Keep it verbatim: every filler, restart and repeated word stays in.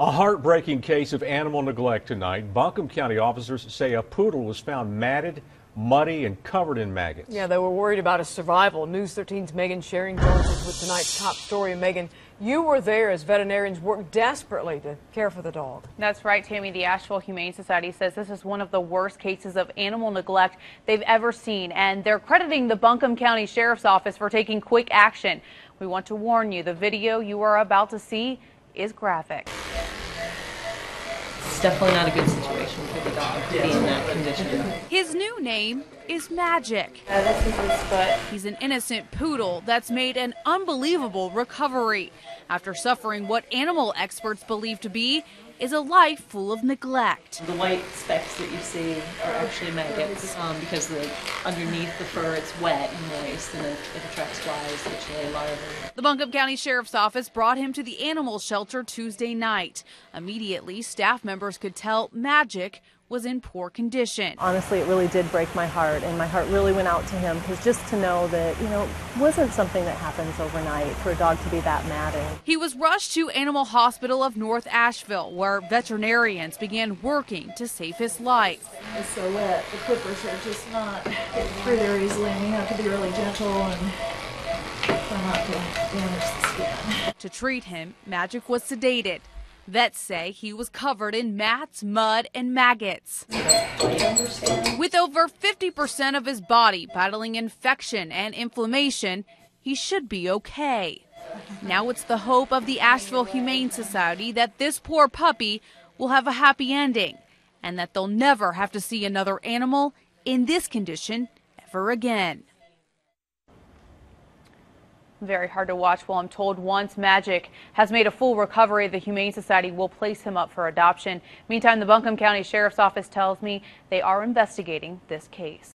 A heartbreaking case of animal neglect tonight. Buncombe County officers say a poodle was found matted, muddy, and covered in maggots. Yeah, they were worried about his survival. News thirteen's Megan Schiering joins us with tonight's top story. Megan, you were there as veterinarians worked desperately to care for the dog. That's right, Tammy. The Asheville Humane Society says this is one of the worst cases of animal neglect they've ever seen, and they're crediting the Buncombe County Sheriff's Office for taking quick action. We want to warn you, the video you are about to see is graphic. It's definitely not a good situation for the dog to be in that condition. His new name is Magic. Uh, this is his foot. He's an innocent poodle that's made an unbelievable recovery after suffering what animal experts believe to be is a life full of neglect. The white specks that you see are actually maggots um, because the, underneath the fur it's wet and moist, and it, it attracts flies, which lay larvae. The Buncombe County Sheriff's Office brought him to the animal shelter Tuesday night. Immediately, staff members could tell Magic was in poor condition. Honestly, it really did break my heart, and my heart really went out to him, because just to know that, you know, it wasn't something that happens overnight for a dog to be that matted. He was rushed to Animal Hospital of North Asheville, where veterinarians began working to save his life. It's so wet. The clippers are just not getting through there easily, and you have to be really gentle and not to damage the skin. To treat him, Magic was sedated. Vets say he was covered in mats, mud, and maggots, with over fifty percent of his body battling infection and inflammation. He should be okay. Now it's the hope of the Asheville Humane Society that this poor puppy will have a happy ending and that they'll never have to see another animal in this condition ever again. Very hard to watch. Well, I'm told once Magic has made a full recovery, the Humane Society will place him up for adoption. Meantime, the Buncombe County Sheriff's Office tells me they are investigating this case.